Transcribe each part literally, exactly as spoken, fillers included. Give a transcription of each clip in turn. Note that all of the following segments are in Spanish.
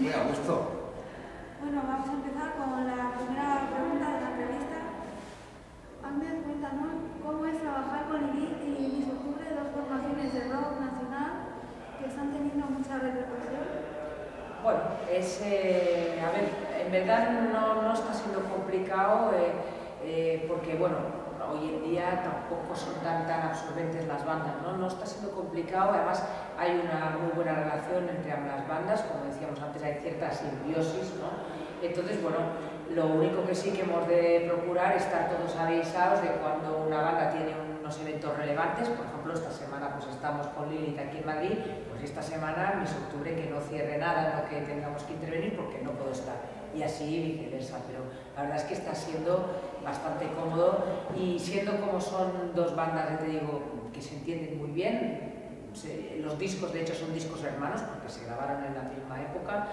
Muy a gusto. Bueno, vamos a empezar con la primera pregunta de la entrevista. Agnes, cuéntanos cómo es trabajar con Lilith y Lilithrock, dos formaciones de rock nacional que están teniendo mucha repercusión. Bueno, es, eh, a ver, en verdad no, no está siendo complicado eh, eh, porque, bueno, hoy en día tampoco son tan, tan absorbentes las bandas, ¿no? No está siendo complicado, además hay una muy buena relación entre ambas bandas, como decíamos antes, hay cierta simbiosis, ¿no? Entonces, bueno, lo único que sí que hemos de procurar es estar todos avisados de cuando una banda tiene unos eventos relevantes. Por ejemplo, esta semana pues estamos con Lilith aquí en Madrid, pues esta semana, mis octubre, que no cierre nada, no que tengamos que intervenir porque no puedo estar. Y así viceversa, pero la verdad es que está siendo bastante cómodo y siendo como son dos bandas, ya te digo, que se entienden muy bien. Los discos de hecho son discos hermanos porque se grabaron en la misma época.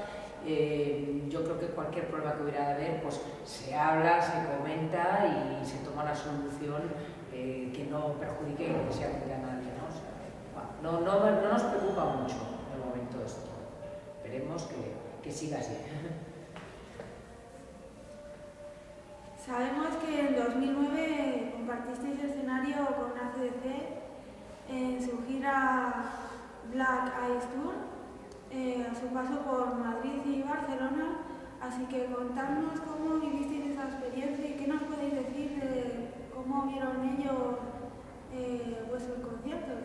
Eh, yo creo que cualquier problema que hubiera de haber, pues se habla, se comenta y se toma una solución eh, que no perjudique y que sea de a nadie, ¿no? O sea, bueno, no, no, no nos preocupa mucho de momento esto, esperemos que, que siga así. Sabemos que en dos mil nueve compartisteis el escenario con A C D C en su gira Black Ice Tour, eh, a su paso por Madrid y Barcelona, así que contadnos cómo vivisteis esa experiencia y qué nos podéis decir de cómo vieron ellos eh, vuestros conciertos.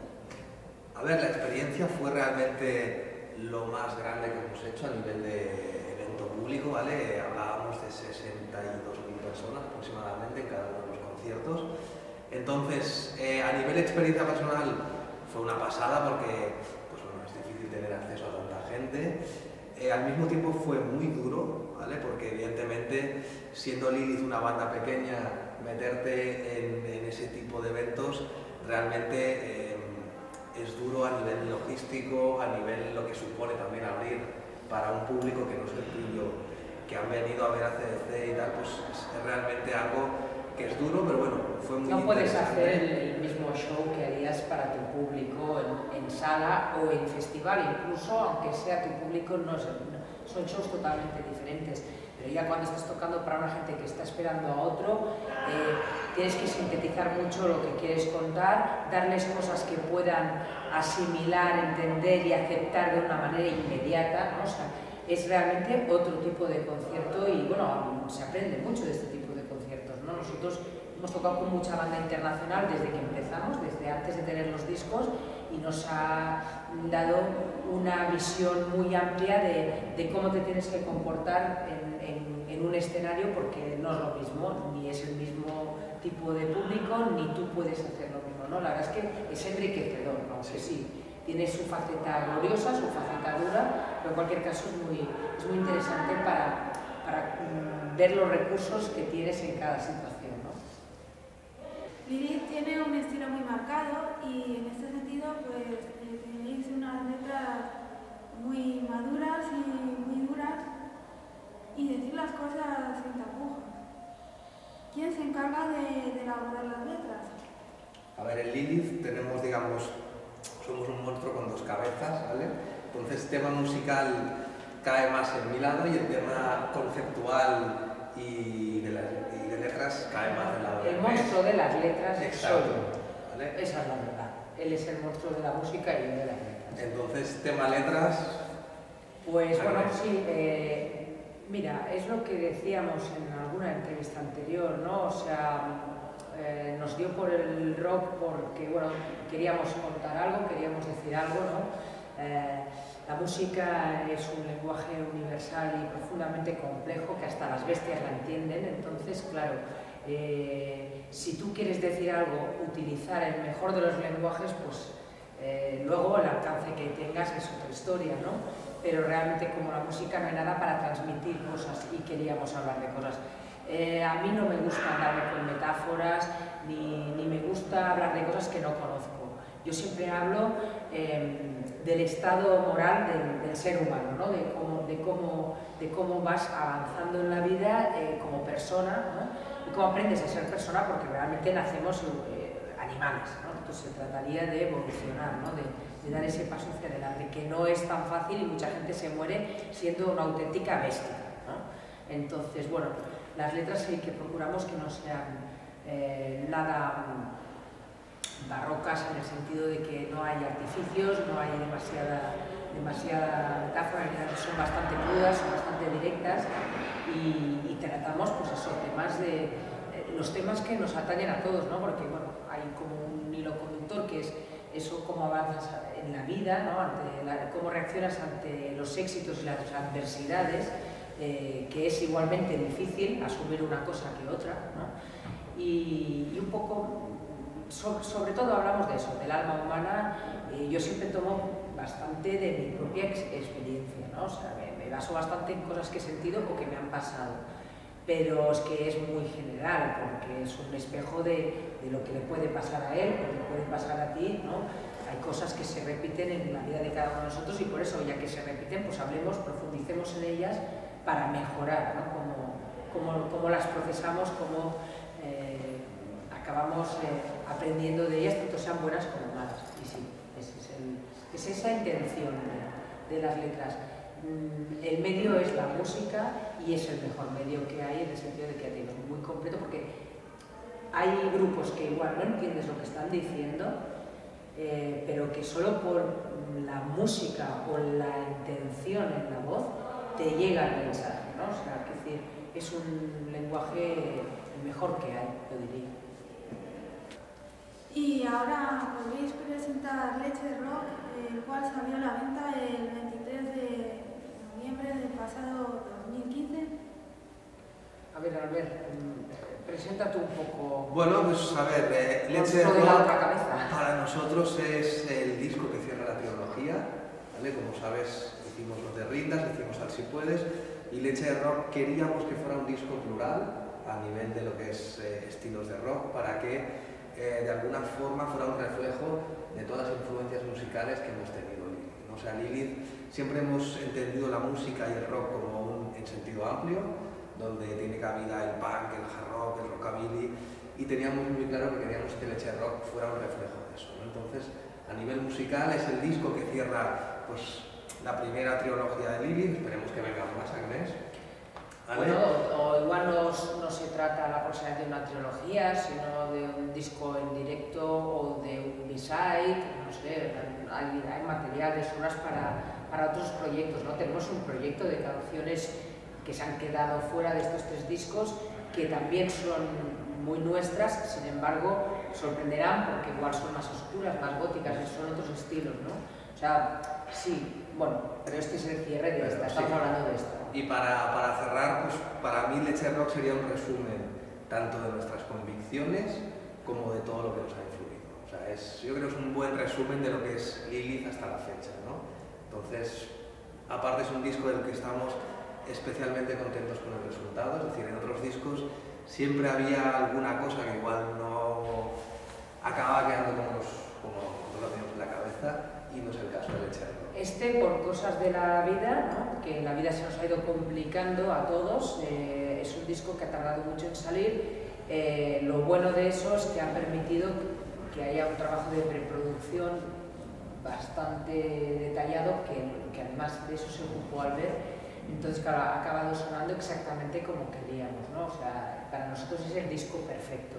A ver, la experiencia fue realmente lo más grande que hemos hecho a nivel de evento público, ¿vale? Hablábamos de sesenta y dos mil personas aproximadamente en cada uno de los conciertos. Entonces, eh, a nivel de experiencia personal fue una pasada porque pues, bueno, es difícil tener acceso a tanta gente. Eh, al mismo tiempo fue muy duro, ¿vale? Porque evidentemente, siendo Lilith una banda pequeña, meterte en, en ese tipo de eventos realmente eh, es duro a nivel logístico, a nivel lo que supone también abrir para un público que no es el tuyo, que han venido a ver A C D C y tal, pues es realmente algo que es duro, pero bueno, fue muy interesante. No puedes hacer el mismo show que harías para tu público en, en sala o en festival, incluso aunque sea tu público, no es, son shows totalmente diferentes. Pero ya cuando estás tocando para una gente que está esperando a otro, eh, tienes que sintetizar mucho lo que quieres contar, darles cosas que puedan asimilar, entender y aceptar de una manera inmediata, ¿no? O sea, es realmente otro tipo de concierto y, bueno, se aprende mucho de este tipo de conciertos, ¿no? Nosotros hemos tocado con mucha banda internacional desde que empezamos, desde antes de tener los discos, y nos ha dado una visión muy amplia de, de cómo te tienes que comportar en, en, en un escenario, porque no es lo mismo, ni es el mismo tipo de público, ni tú puedes hacer lo mismo, ¿no? La verdad es que es enriquecedor, ¿no? Sí, sí. Tiene su faceta gloriosa, su faceta dura, pero en cualquier caso es muy, es muy interesante para, para um, ver los recursos que tienes en cada situación, ¿no? Lilith tiene un estilo muy marcado y en este sentido pues tenéis unas letras muy maduras y muy duras y decir las cosas sin tapujos. ¿Quién se encarga de, de elaborar las letras? A ver, en Lilith tenemos, digamos, somos un monstruo con dos cabezas, ¿vale? Entonces, tema musical cae más en mi lado y el tema conceptual y de, la, y de letras cae más del lado de El monstruo de las letras es solo, ¿vale? Esa es la verdad. Él es el monstruo de la música y yo de las letras. Entonces, tema letras... Pues, bueno, sí, eh, mira, es lo que decíamos en alguna entrevista anterior, ¿no? O sea... Eh, nos dio por el rock porque, bueno, queríamos contar algo, queríamos decir algo, ¿no? Eh, la música es un lenguaje universal y profundamente complejo que hasta las bestias la entienden. Entonces, claro, eh, si tú quieres decir algo, utilizar el mejor de los lenguajes, pues eh, luego el alcance que tengas es otra historia, ¿no? Pero realmente como la música no hay nada para transmitir cosas y queríamos hablar de cosas. Eh, a mí no me gusta hablar con metáforas, ni, ni me gusta hablar de cosas que no conozco. Yo siempre hablo eh, del estado moral del, del ser humano, ¿no? De, cómo, de, cómo, de cómo vas avanzando en la vida eh, como persona, ¿no? Y cómo aprendes a ser persona, porque realmente nacemos eh, a animales, ¿no? Entonces se trataría de evolucionar, ¿no? de, de dar ese paso hacia adelante, que no es tan fácil y mucha gente se muere siendo una auténtica bestia, ¿no? Entonces, bueno, las letras sí que procuramos que no sean eh, nada barrocas, en el sentido de que no hay artificios, no hay demasiada, demasiada metáfora, son bastante crudas, son bastante directas, y, y tratamos, pues eso, temas de, los temas que nos atañen a todos, ¿no? Porque bueno, hay como un hilo conductor que es eso, cómo avanzas en la vida, ¿no? Ante la, cómo reaccionas ante los éxitos y las adversidades, eh, que es igualmente difícil asumir una cosa que otra, ¿no? Y, y un poco, so, sobre todo hablamos de eso, del alma humana. Eh, yo siempre tomo bastante de mi propia ex experiencia, ¿no? O sea, me, me baso bastante en cosas que he sentido o que me han pasado. Pero es que es muy general, porque es un espejo de, de lo que le puede pasar a él, lo que le puede pasar a ti, ¿no? Hay cosas que se repiten en la vida de cada uno de nosotros, y por eso, ya que se repiten, pues hablemos, profundicemos en ellas para mejorar, ¿no? Cómo, cómo, cómo las procesamos, cómo eh, acabamos eh, aprendiendo de ellas, tanto sean buenas como malas. Y sí, ese es, el, es esa intención de, de las letras. El medio es la música y es el mejor medio que hay, en el sentido de que ya digo, muy completo, porque hay grupos que igual no entiendes lo que están diciendo, eh, pero que solo por la música o la intención en la voz te llega el mensaje, ¿no? O sea, es decir, es un lenguaje el mejor que hay, yo diría. Y ahora podéis presentar Leche de Rock, el cual salió a la venta el veintitrés de noviembre del pasado dos mil quince. A ver, Albert, presenta tú un poco. Bueno, pues a ver, eh, Leche de Rock para nosotros es el disco que cierra la trilogía, ¿vale? Como sabes, hicimos No te rindas, hicimos Al si puedes, y Leche de Rock queríamos que fuera un disco plural a nivel de lo que es eh, estilos de rock, para que Eh, de alguna forma fuera un reflejo de todas las influencias musicales que hemos tenido Lilith, ¿no? O sea, Lilith siempre hemos entendido la música y el rock como un en sentido amplio, donde tiene cabida el punk, el hard rock, el rockabilly, y teníamos muy claro que queríamos que Leche de Rock fuera un reflejo de eso, ¿no? Entonces, a nivel musical es el disco que cierra, pues, la primera trilogía de Lilith. Esperemos que vengan más, Agnes. Bueno, o, o igual no, no se trata la posibilidad de una trilogía, sino de un disco en directo o de un B-side, no sé, hay, hay materiales, unas para, para otros proyectos, ¿no? Tenemos un proyecto de canciones que se han quedado fuera de estos tres discos, que también son muy nuestras, sin embargo, sorprenderán porque igual son más oscuras, más góticas, son otros estilos, ¿no? O sea, sí. Bueno, pero este es el cierre de pero esta, estamos sí, hablando de esto. Y para, para cerrar, pues para mí Leche de Rock sería un resumen tanto de nuestras convicciones como de todo lo que nos ha influido. O sea, es, yo creo que es un buen resumen de lo que es Lilith hasta la fecha, ¿no? Entonces, aparte es un disco del que estamos especialmente contentos con el resultado, es decir, en otros discos siempre había alguna cosa que igual no acababa quedando como, los, como nosotros lo teníamos en la cabeza, y no es el caso de Leche de Rock. Este, por cosas de la vida, ¿no? Que la vida se nos ha ido complicando a todos, eh, es un disco que ha tardado mucho en salir. Eh, lo bueno de eso es que ha permitido que haya un trabajo de preproducción bastante detallado, que, que además de eso se ocupó Albert. Entonces, claro, ha acabado sonando exactamente como queríamos, ¿no? O sea, para nosotros es el disco perfecto,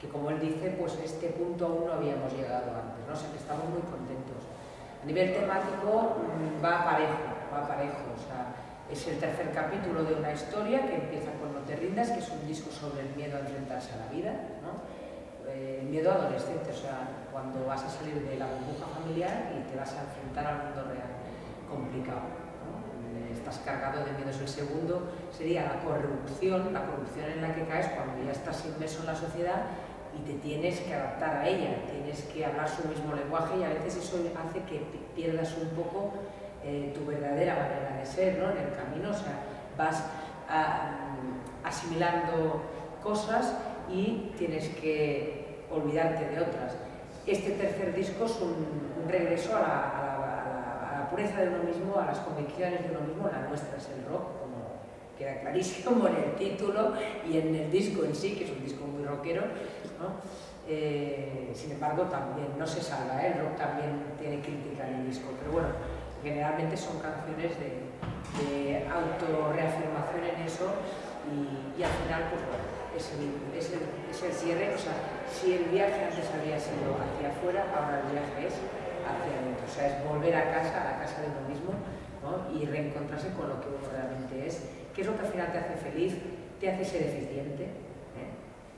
que como él dice, pues a este punto aún no habíamos llegado antes, ¿no? O sea, que estamos muy contentos. A nivel temático va parejo, va parejo, o sea, es el tercer capítulo de una historia que empieza con No te rindas, que es un disco sobre el miedo a enfrentarse a la vida, ¿no? El miedo adolescente, o sea, cuando vas a salir de la burbuja familiar y te vas a enfrentar al mundo real, complicado, ¿no? Estás cargado de miedos. El segundo sería la corrupción, la corrupción en la que caes cuando ya estás inmerso en la sociedad y te tienes que adaptar a ella, tienes que hablar su mismo lenguaje, y a veces eso hace que pierdas un poco eh, tu verdadera manera de ser, ¿no? En el camino, o sea, vas a, asimilando cosas y tienes que olvidarte de otras. Este tercer disco es un, un regreso a la, a, la, a la pureza de uno mismo, a las convicciones de uno mismo. La nuestra es el rock, como queda clarísimo en el título y en el disco en sí, que es un disco muy rockero, ¿no? Eh, sin embargo, también no se salva, ¿eh? El rock también tiene crítica en el disco, pero bueno, generalmente son canciones de, de autorreafirmación en eso y, y al final, pues bueno, es el, es, el, es el cierre. O sea, si el viaje antes había sido hacia afuera, ahora el viaje es hacia adentro, o sea, es volver a casa, a la casa de uno mismo, ¿no? Y reencontrarse con lo que uno realmente es, que es lo que al final te hace feliz, te hace ser eficiente, ¿eh?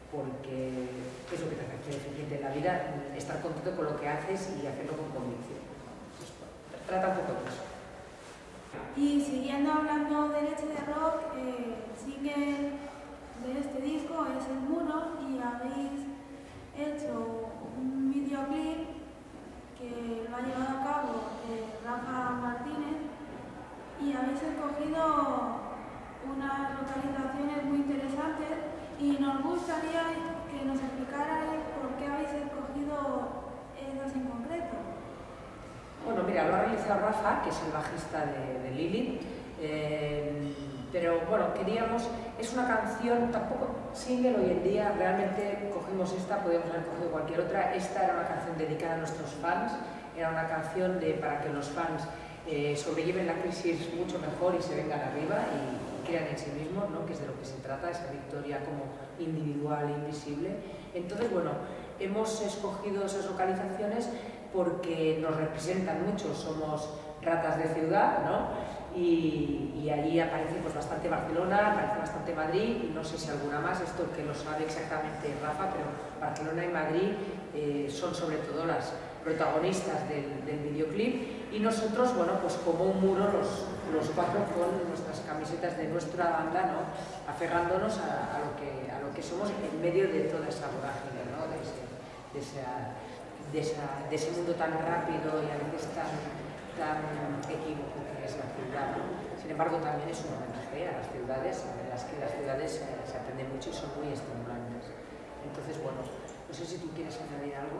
Porque es lo que te hace eficiente en la vida, estar contento con lo que haces y hacerlo con convicción. Entonces, bueno, trata un poco de eso. Y siguiendo hablando de Leche de Rock, eh, sigue de este disco es El Muro, y habéis hecho un videoclip que lo ha llevado a cabo de Rafa Martínez, y habéis escogido unas localizaciones muy interesantes y nos gustaría que nos explicarais por qué habéis escogido esas en concreto. Bueno, mira, lo ha realizado Rafa, que es el bajista de, de Lilith, eh, pero bueno, queríamos, es una canción, tampoco single hoy en día, realmente cogimos esta, podíamos haber cogido cualquier otra. Esta era una canción dedicada a nuestros fans, era una canción de, para que los fans eh, sobrelleven la crisis mucho mejor y se vengan arriba y crean en sí mismos, ¿no? Que es de lo que se trata, esa victoria como individual e invisible. Entonces, bueno, hemos escogido esas localizaciones porque nos representan mucho, somos ratas de ciudad, ¿no? Y, y allí aparece pues bastante Barcelona, aparece bastante Madrid, y no sé si alguna más, esto que lo sabe exactamente Rafa, pero Barcelona y Madrid eh, son sobre todo las protagonistas del, del videoclip, y nosotros, bueno, pues como un muro, los, los cuatro con nuestras camisetas de nuestra banda, ¿no? Aferrándonos a, a, lo que, a lo que somos en medio de toda esa vorágine, ¿no? De ese, de esa, De, esa, de ese mundo tan rápido y a veces tan, tan equívoco que es la ciudad, ¿no? Sin embargo, también es un homenaje a las ciudades, en las que las ciudades eh, se aprenden mucho y son muy estimulantes. Entonces, bueno, no sé si tú quieres añadir algo.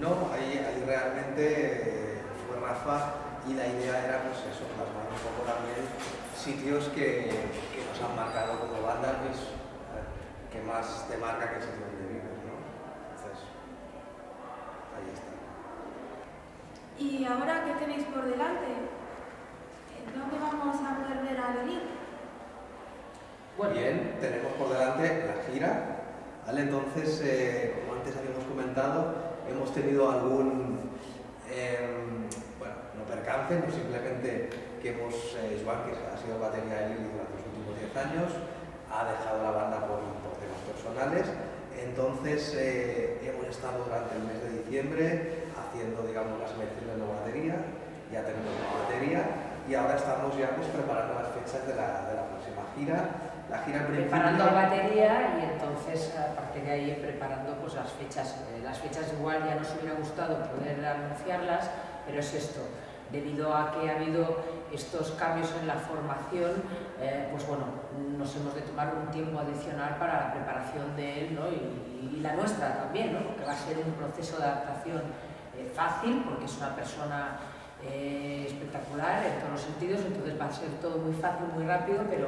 No, ahí, ahí realmente eh, fue Rafa, y la idea era, pues eso, plasmar un poco también sitios que, que nos han marcado como banda, pues, eh, que más te marca que sitio donde vives, ¿no? Entonces, ahí está. ¿Y ahora qué tenéis por delante? ¿Dónde vamos a volver a venir? Bueno. Bien, tenemos por delante la gira, ¿vale? Entonces, eh, como antes habíamos comentado, hemos tenido algún, eh, bueno, no percance, no, simplemente que hemos, eh, Svan, que ha sido batería de Lilith durante los últimos diez años, ha dejado la banda por, por temas personales. Entonces, eh, hemos estado durante el mes de diciembre haciendo, digamos, las selecciones de la batería, ya tenemos la batería, y ahora estamos ya, pues, preparando las fechas de la, de la próxima gira. La gira preparando la batería, y entonces, a partir de ahí, preparando pues, las fechas. Eh, las fechas igual ya nos hubiera gustado poder anunciarlas, pero es esto, debido a que ha habido estos cambios en la formación, eh, pues bueno, nos hemos de tomar un tiempo adicional para la preparación de él, ¿no? y, y la nuestra también, ¿no? Porque va a ser un proceso de adaptación eh, fácil, porque es una persona eh, espectacular en todos los sentidos, entonces va a ser todo muy fácil, muy rápido, pero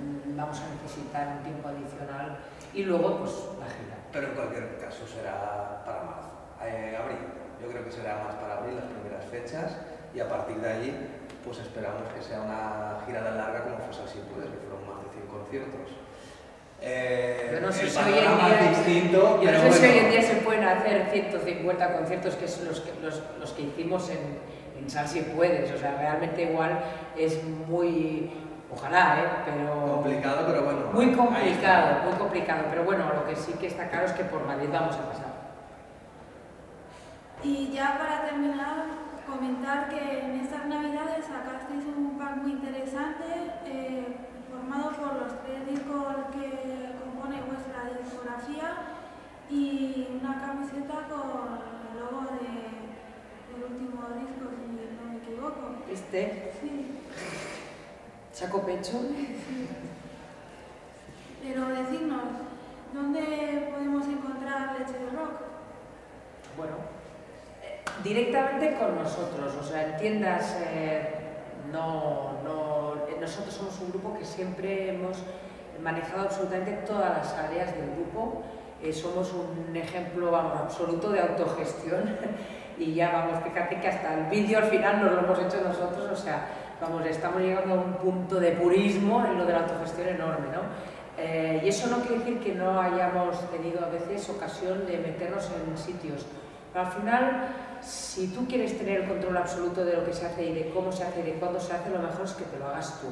mm, vamos a necesitar un tiempo adicional, y luego pues la gira. Pero en cualquier caso será para marzo, eh, abril, yo creo que será más para abril las primeras fechas, y a partir de allí pues esperamos que sea una gira tan larga como fue Al Si Puedes, que fueron más de cien conciertos. Eh, yo no sé si hoy en día se pueden hacer ciento cincuenta conciertos, que son los que, los, los que hicimos en, en Al Si Puedes. O sea, realmente igual es muy... Ojalá, ¿eh? Pero... Complicado, pero bueno. Muy complicado, muy complicado. Pero bueno, lo que sí que está claro es que por Madrid vamos a pasar. Y ya para terminar, comentar que en estas navidades sacasteis un pack muy interesante, eh, formado por los tres discos que compone vuestra discografía, y una camiseta con el logo de, del último disco, si no me equivoco. ¿Este? Sí. ¿Saco pecho? Sí. Pero decidnos, ¿dónde podemos encontrar Leche de Rock? Bueno, directamente con nosotros, o sea, en tiendas eh, no, no... Nosotros somos un grupo que siempre hemos manejado absolutamente todas las áreas del grupo, eh, somos un ejemplo, vamos, absoluto de autogestión. Y ya, vamos, fíjate que hasta el vídeo al final nos lo hemos hecho nosotros, o sea, vamos, estamos llegando a un punto de purismo en lo de la autogestión enorme, ¿no? Eh, y eso no quiere decir que no hayamos tenido a veces ocasión de meternos en sitios. Pero al final, si tú quieres tener el control absoluto de lo que se hace y de cómo se hace y de cuándo se hace, lo mejor es que te lo hagas tú.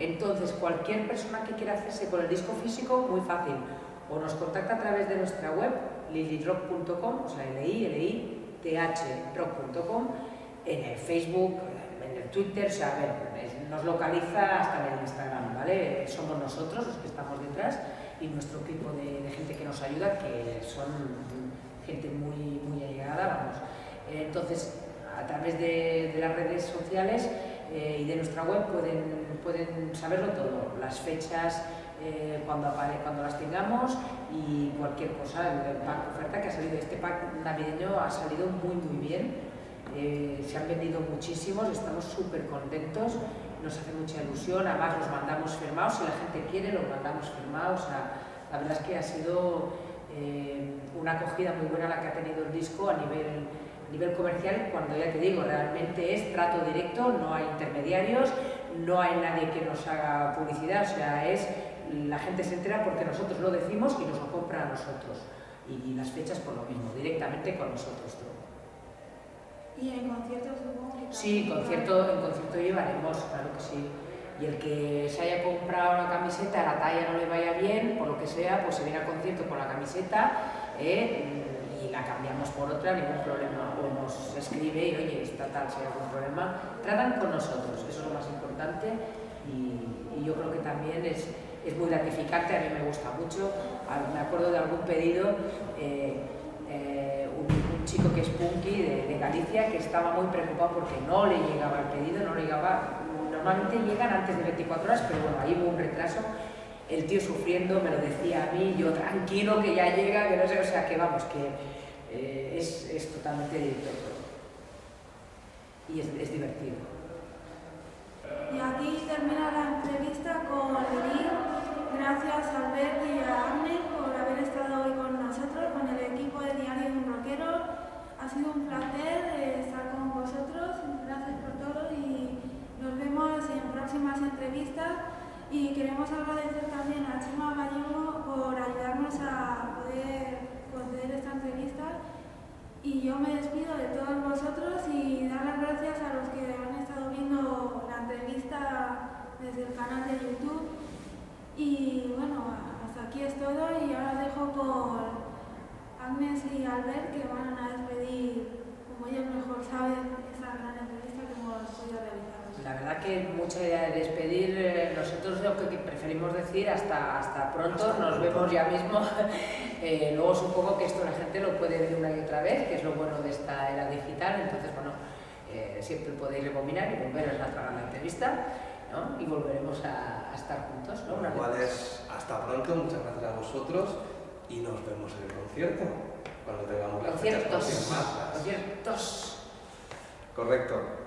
Entonces, cualquier persona que quiera hacerse con el disco físico, muy fácil. O nos contacta a través de nuestra web, lilith rock punto com, o sea, L I L I T H rock punto com, en el Facebook, en el Twitter, o sea, a ver, nos localiza hasta en el Instagram, ¿vale? Somos nosotros los que estamos detrás y nuestro equipo de, de gente que nos ayuda, que son gente muy, muy allegada, vamos. Entonces, a través de, de las redes sociales eh, y de nuestra web pueden, pueden saberlo todo, las fechas, eh, cuando, apare, cuando las tengamos y cualquier cosa. El pack oferta que ha salido, este pack navideño ha salido muy, muy bien. Eh, se han vendido muchísimos, estamos súper contentos, nos hace mucha ilusión, además los mandamos firmados, si la gente quiere los mandamos firmados, o sea, la verdad es que ha sido eh, una acogida muy buena la que ha tenido el disco a nivel, a nivel comercial, cuando ya te digo, realmente es trato directo, no hay intermediarios, no hay nadie que nos haga publicidad, o sea, es, la gente se entera porque nosotros lo decimos y nos lo compra a nosotros, y, y las fechas por lo mismo, directamente con nosotros todo. ¿Y en conciertos? Sí, concierto, en concierto llevaremos, claro que sí. Y el que se haya comprado una camiseta, la talla no le vaya bien, por lo que sea, pues se viene al concierto con la camiseta eh, y la cambiamos por otra, ningún problema. O nos escribe y, oye, está tal, si hay algún problema. Tratan con nosotros, eso es lo más importante. Y, y yo creo que también es, es muy gratificante, a mí me gusta mucho. Me acuerdo de algún pedido. Eh, eh, un, chico que es punky de, de Galicia, que estaba muy preocupado porque no le llegaba el pedido, no le llegaba, normalmente llegan antes de veinticuatro horas, pero bueno, ahí hubo un retraso, el tío sufriendo, me lo decía a mí, yo tranquilo que ya llega, que no sé, o sea que vamos, que eh, es, es totalmente directo y es, es divertido. Y aquí termina la entrevista con Lili, gracias a Albert y a Agnes por haber estado hoy con nosotros, con el equipo de Diario de un Rockero. Ha sido un placer estar con vosotros, gracias por todo y nos vemos en próximas entrevistas y queremos agradecer también a Chimo Gallino por ayudarnos a poder conceder esta entrevista y yo me despido de todos vosotros y dar las gracias a los que han estado viendo la entrevista desde el canal de YouTube y bueno, hasta aquí es todo y ahora os dejo con Agnes y Albert, que van a despedir, como ellos mejor saben, esa gran entrevista que hemos podido realizar. La verdad que mucha idea de despedir, nosotros lo que preferimos decir hasta, hasta pronto, hasta nos pronto. Vemos ya mismo. eh, luego supongo que esto la gente lo puede ver una y otra vez, que es lo bueno de esta era digital, entonces bueno, eh, siempre podéis rebobinar y volver a la gran entrevista, ¿no? Y volveremos a, a estar juntos, ¿no? Una Igual vez. Es hasta pronto, muchas gracias a vosotros. Y nos vemos en el concierto, cuando tengamos las fechas confirmadas. Conciertos. Correcto.